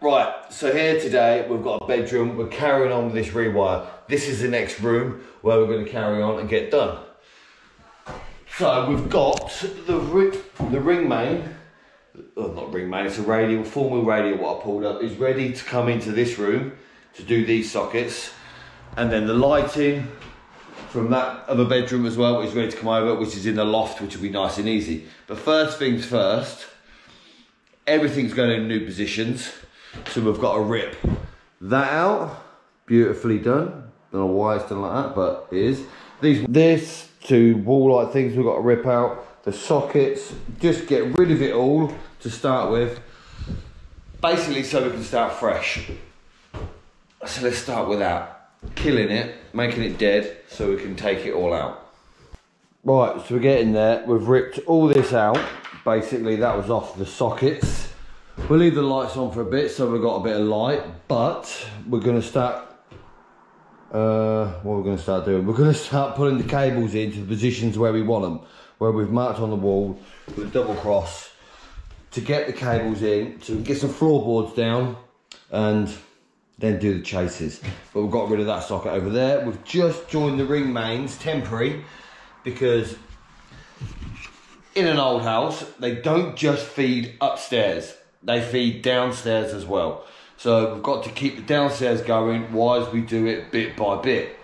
Right, so here today we've got a bedroom, we're carrying on with this rewire. This is the next room where we're going to carry on and get done. So we've got the ring main, well, not ring main, it's a radial, full wheel radial what I pulled up, is ready to come into this room to do these sockets. And then the lighting from that other bedroom as well is ready to come over, which is in the loft, which will be nice and easy. But first things first, everything's going in new positions. So we've got to rip that out, beautifully done. Don't know why it's done like that, but it is. These two wall-like things we've got to rip out, the sockets, just get rid of it all to start with, basically so we can start fresh. So let's start with that, killing it, making it dead so we can take it all out. Right, so we're getting there, we've ripped all this out, basically that was off the sockets. We'll leave the lights on for a bit, so we've got a bit of light, but we're going to start, what we're going to start doing, we're going to start putting the cables into the positions where we want them, where we've marked on the wall with a double cross to get the cables in, to get some floorboards down and then do the chases. But we've got rid of that socket over there. We've just joined the ring mains, temporary, because in an old house, they don't just feed upstairs. They feed downstairs as well. So we've got to keep the downstairs going whilst we do it bit by bit.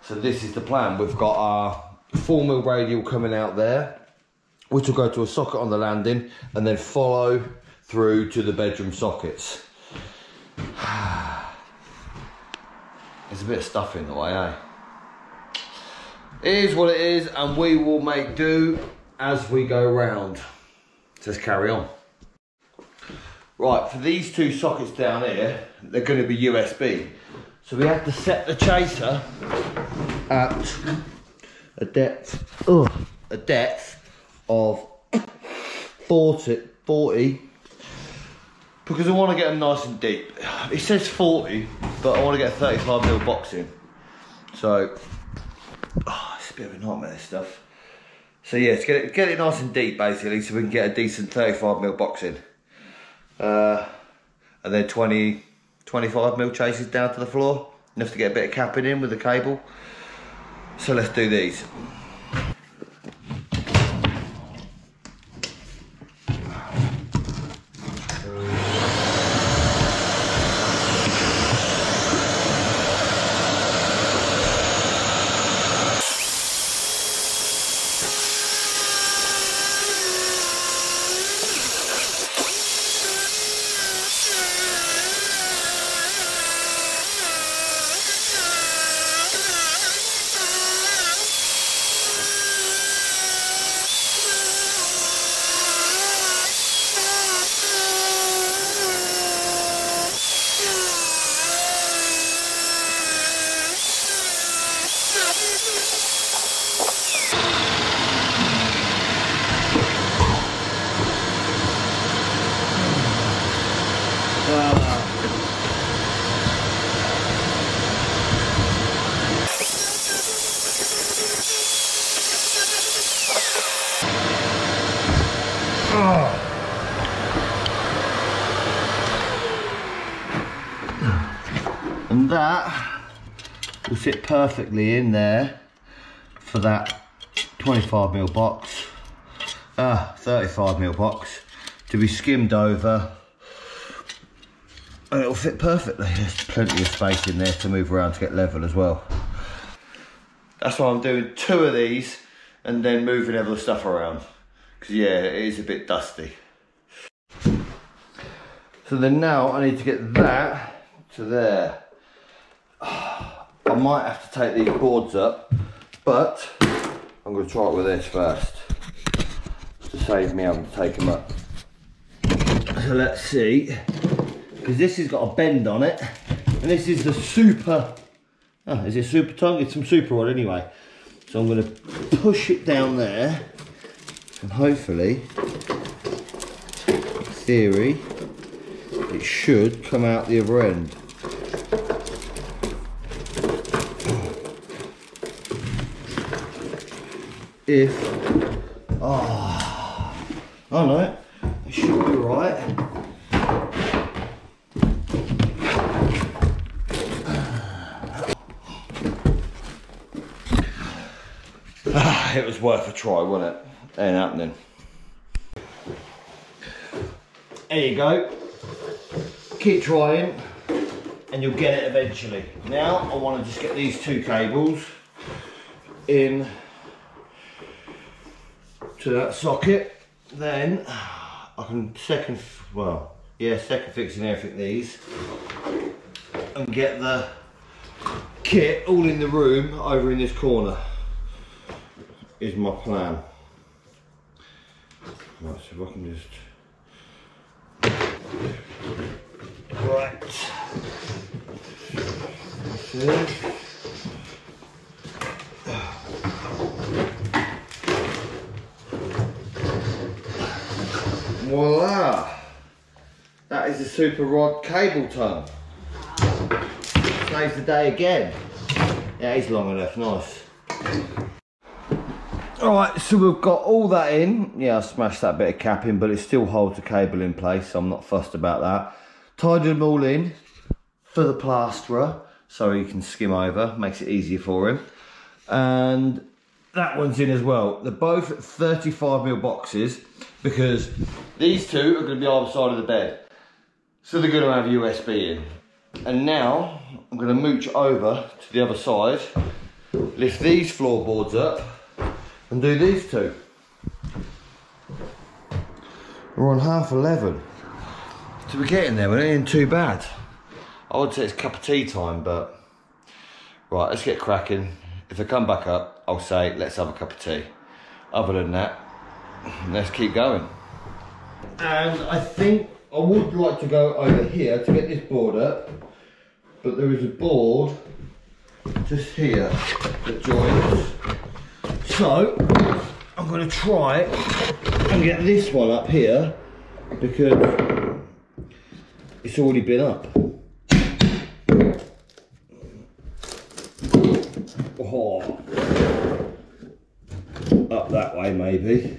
So this is the plan. We've got our 4mm radial coming out there, which will go to a socket on the landing and then follow through to the bedroom sockets. There's a bit of stuff in the way, eh? It is what it is, and we will make do as we go round. Let's carry on. Right, for these two sockets down here, they're going to be USB. So we have to set the chaser at a depth of 40, because I want to get them nice and deep. It says 40, but I want to get a 35mm box in. So, it's a bit of a nightmare, this stuff. So yeah, to get it nice and deep, basically, so we can get a decent 35mm box in. And then 25mm chases down to the floor, enough to get a bit of capping in with the cable. So let's do these. And that will sit perfectly in there for that 25mm box, 35mm box to be skimmed over, and it'll fit perfectly. There's plenty of space in there to move around to get level as well. That's why I'm doing two of these and then moving all the stuff around, because yeah, it is a bit dusty. So then now I need to get that to there. I might have to take these boards up, but I'm going to try it with this first to save me having to take them up. So let's see, because this has got a bend on it, and this is the super, is it super tongue? It's some super rod anyway. So I'm going to push it down there, and hopefully, in theory, it should come out the other end. If, I don't know, it should be right. it was worth a try, wasn't it? It ain't happening. There you go. Keep trying and you'll get it eventually. Now I want to just get these two cables in to that socket, then I can second fixing everything these and get the kit all in the room over in this corner is my plan. Right, so if I can just right. Voila! That is a super rod cable tongue. Saves the day again. Yeah, it's long enough, nice. Alright, so we've got all that in. Yeah, I smashed that bit of capping, but it still holds the cable in place, so I'm not fussed about that. Tied them all in for the plasterer, so he can skim over, makes it easier for him. And that one's in as well. They're both 35mm boxes because these two are going to be either side of the bed. So they're going to have USB in. And now I'm going to mooch over to the other side, lift these floorboards up and do these two. We're on 11:30. So we're getting there, we're not in too bad. I would say it's cup of tea time, but right, let's get cracking. If I come back up, I'll say, let's have a cup of tea. Other than that, let's keep going. And I think I would like to go over here to get this board up, but there is a board just here that joins. So, I'm gonna try and get this one up here because it's already been up. Oh, up that way maybe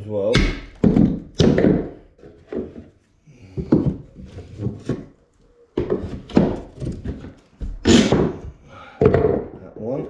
as well. That one.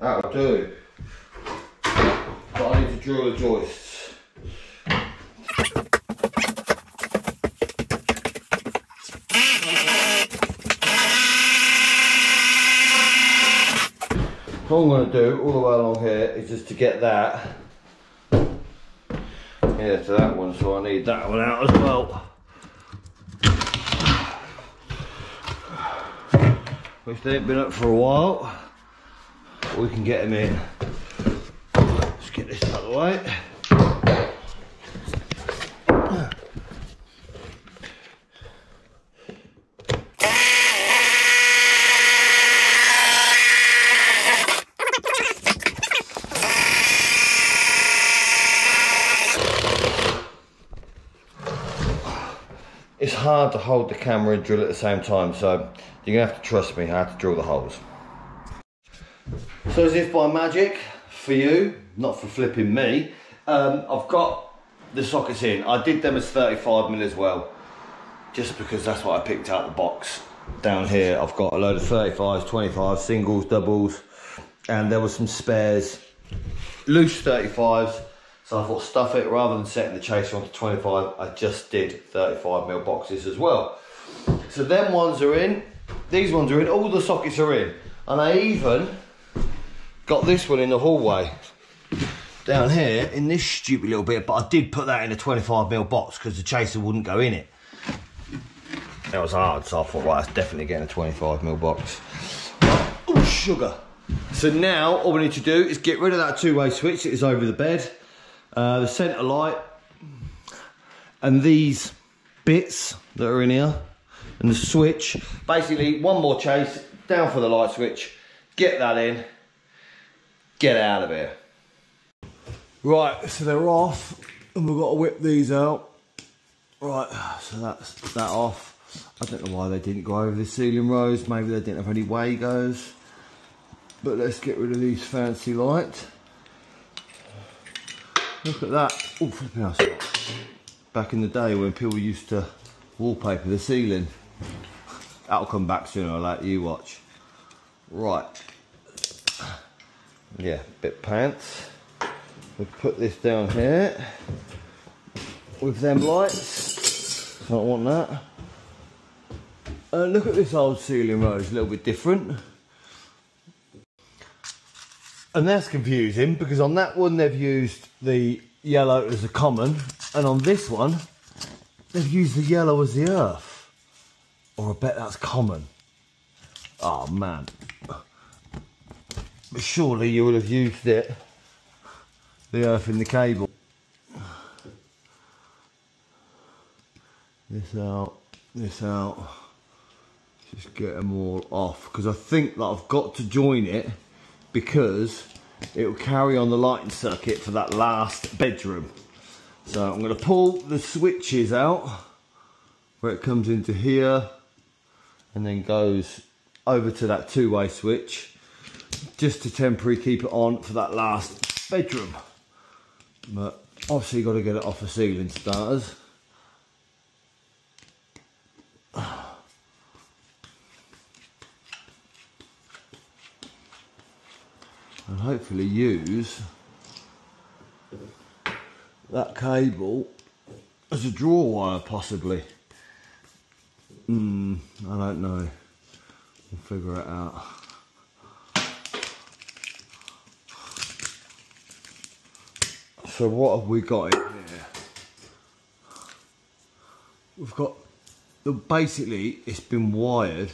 That'll do. But I need to drill the joists. All I'm going to do all the way along here is just to get that here to that one, so I need that one out as well. Which they've been up for a while. We can get them in. Let's get this out of the way. It's hard to hold the camera and drill at the same time, so you're gonna have to trust me how to drill the holes. So as if by magic, for you, not for flipping me, I've got the sockets in. I did them as 35mm as well, just because that's what I picked out the box. Down here, I've got a load of 35s, 25s, singles, doubles, and there were some spares, loose 35s. So I thought, stuff it, rather than setting the chaser onto 25, I just did 35mm boxes as well. So them ones are in, these ones are in, all the sockets are in. And I even got this one in the hallway down here in this stupid little bit, but I did put that in a 25mm box because the chaser wouldn't go in it. That was hard, so I thought, right, that's definitely getting a 25mm box. Oh, sugar. So now all we need to do is get rid of that two-way switch that is over the bed, the centre light, and these bits that are in here, and the switch. Basically, one more chase, down for the light switch, get that in, get out of here. Right, so they're off, and we've got to whip these out. Right, so that's that off. I don't know why they didn't go over the ceiling rose, maybe they didn't have any Wagos. But let's get rid of these fancy lights. Look at that. Oh, flipping us. Back in the day when people used to wallpaper the ceiling. That'll come back sooner or later, you watch. Right. Yeah, bit pants. We'll put this down here. With them lights. I don't want that. Look at this old ceiling rose, a little bit different. And that's confusing because on that one they've used the yellow as a common, and on this one they've used the yellow as the earth. Or I bet that's common. Oh man. But surely you would have used it, the earth in the cable. This out, just get them all off because I think that I've got to join it because it will carry on the lighting circuit for that last bedroom. So I'm going to pull the switches out where it comes into here and then goes over to that two-way switch just to temporarily keep it on for that last bedroom. But obviously you've got to get it off the ceiling starters. And hopefully use that cable as a draw wire, possibly. I don't know. We'll figure it out. So what have we got in here? We've got, basically it's been wired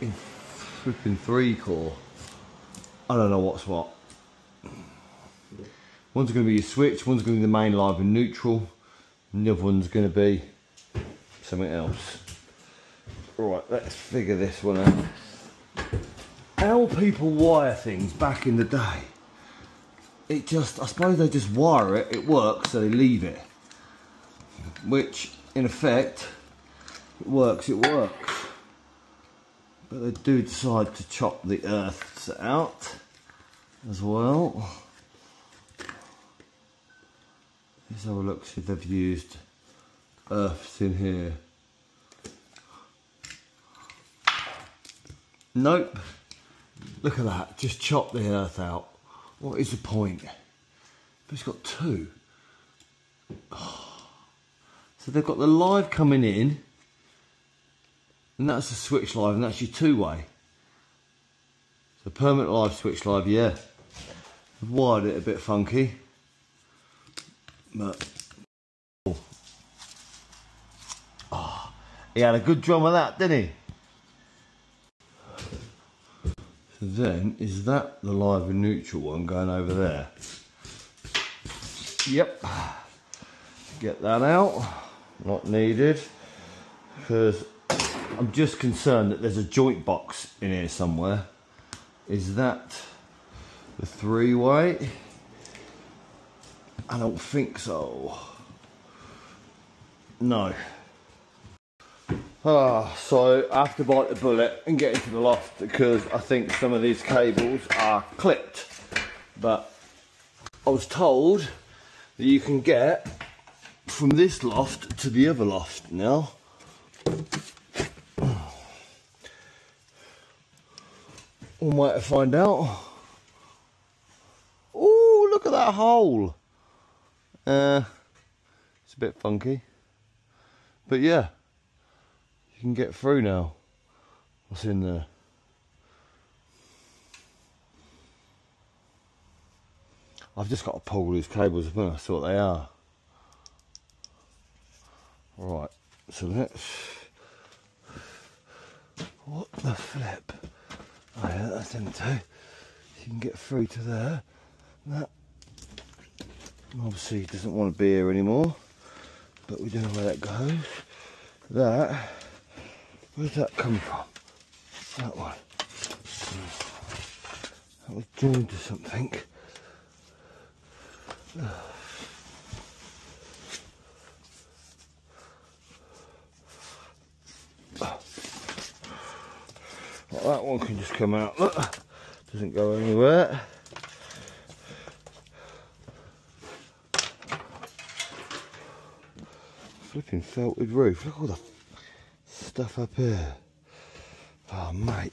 in flipping 3-core. I don't know what's what. One's going to be your switch, one's going to be the main live and neutral, and the other one's going to be something else. Right, let's figure this one out. How people wire things back in the day, it just, I suppose they just wire it, it works, so they leave it. Which, in effect, it works. But they do decide to chop the earths out as well. Let's have a look, see if they've used earths in here. Nope. Look at that, just chop the earth out. What is the point? But it's got two. So they've got the live coming in. And that's the switch live, and that's your two-way. So permanent live, switch live, yeah. I've wired it a bit funky. But, oh, he had a good drum of that, didn't he? So then, is that the live and neutral one going over there? Yep. Get that out. Not needed. Because I'm just concerned that there's a joint box in here somewhere. Is that the three-way? I don't think so. No. So I have to bite the bullet and get into the loft because I think some of these cables are clipped. But I was told that you can get from this loft to the other loft now. One way to find out. Oh, look at that hole. It's a bit funky. But yeah, You can get through now. What's in there? I've just got to pull these cables up, and I thought they are. Right, so let's... What the flip? Oh yeah, that's them two. You can get through to there. That obviously doesn't want to be here anymore, but we don't know where that goes. That, where'd that come from? That one. That was joined to something. Like that one can just come out, look, doesn't go anywhere. Flipping felted roof, look at all the stuff up here. Oh mate.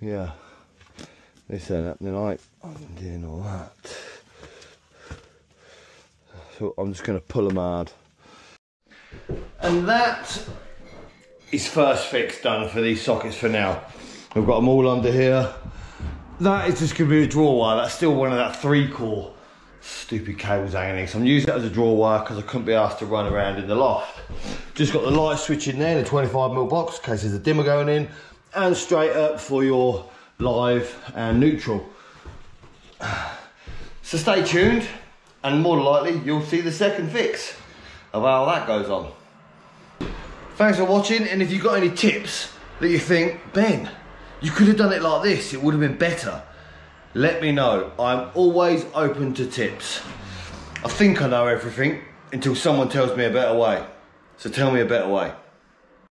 Yeah, this ain't happening. I'm doing all that. So I'm just going to pull them hard. And that is first fix done for these sockets for now. We've got them all under here. That is just going to be a draw wire. That's still one of that 3-core stupid cables hanging in. So I'm using it as a draw wire because I couldn't be asked to run around in the loft. Just got the light switch in there, the 25mm box in case there's a dimmer going in. And straight up for your live and neutral. So stay tuned, and more than likely you'll see the second fix of how that goes on. Thanks for watching, and if you've got any tips that you think, Ben, you could have done it like this, it would have been better, let me know. I'm always open to tips. I think I know everything until someone tells me a better way. So tell me a better way.